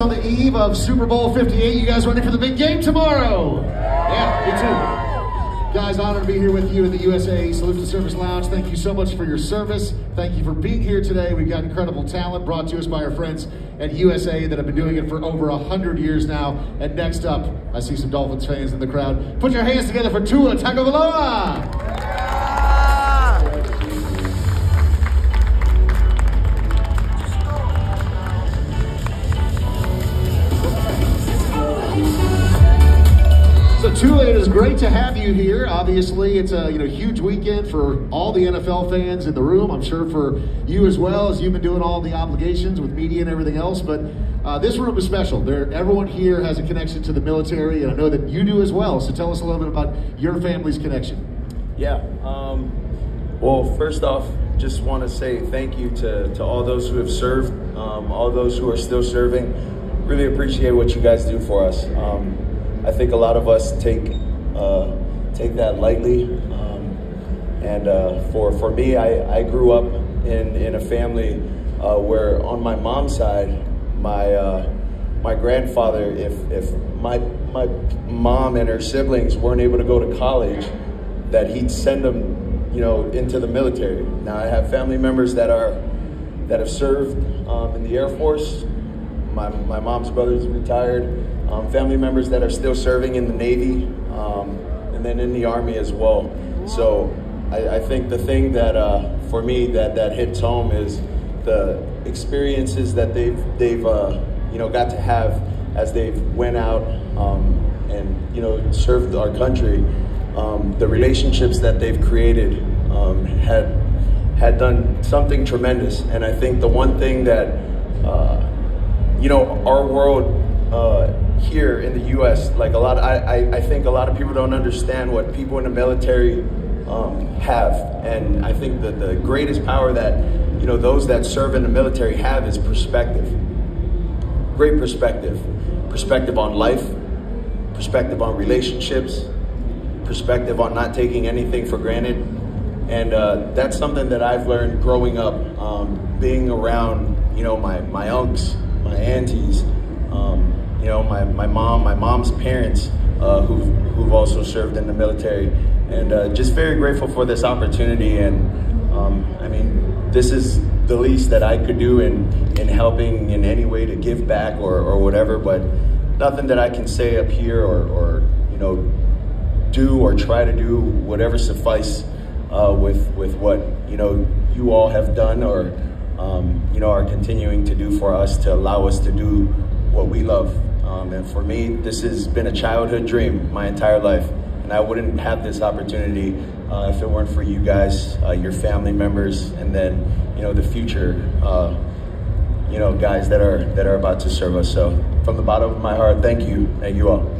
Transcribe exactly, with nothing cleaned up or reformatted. On the eve of Super Bowl fifty-eight, you guys ready for the big game tomorrow? Yeah, me too. Guys, honor to be here with you in the U S A Salute to Service Lounge. Thank you so much for your service. Thank you for being here today. We've got incredible talent brought to us by our friends at U S A that have been doing it for over one hundred years now. And next up, I see some Dolphins fans in the crowd. Put your hands together for Tua Tagovailoa! Tua, it is great to have you here. Obviously, it's a you know huge weekend for all the N F L fans in the room. I'm sure for you as well, as you've been doing all the obligations with media and everything else. But uh, this room is special. There, everyone here has a connection to the military, and I know that you do as well. So tell us a little bit about your family's connection. Yeah. Um, well, first off, just want to say thank you to, to all those who have served, um, all those who are still serving. Really appreciate what you guys do for us. Um, I think a lot of us take uh, take that lightly, um, and uh, for for me, I, I grew up in in a family uh, where on my mom's side, my uh, my grandfather, if if my my mom and her siblings weren't able to go to college, that he'd send them, you know, into the military. Now I have family members that are that have served um, in the Air Force. My, my mom's brother's retired. Um, family members that are still serving in the Navy, um, and then in the Army as well. So I, I think the thing that uh, for me that that hits home is the experiences that they've they've uh, you know got to have as they've went out um, and you know served our country. Um, the relationships that they've created um, had had done something tremendous, and I think the one thing that uh, you know our world. Uh, here in the U S, like a lot, of, I, I, I think a lot of people don't understand what people in the military um, have, and I think that the greatest power that you know those that serve in the military have is perspective. Great perspective, perspective on life, perspective on relationships, perspective on not taking anything for granted, and uh, that's something that I've learned growing up, um, being around you know my my uncles, my aunties. Um, you know, my, my mom, my mom's parents, uh, who've, who've also served in the military, and uh, just very grateful for this opportunity. And um, I mean, this is the least that I could do in, in helping in any way to give back or, or whatever, but nothing that I can say up here or, or you know, do or try to do, whatever suffice uh, with, with what, you know, you all have done or, um, you know, are continuing to do for us to allow us to do what we love. Um, and for me, this has been a childhood dream my entire life, and I wouldn't have this opportunity uh, if it weren't for you guys, uh, your family members, and then you know the future uh, you know guys that are that are about to serve us. So from the bottom of my heart, thank you. Thank you all.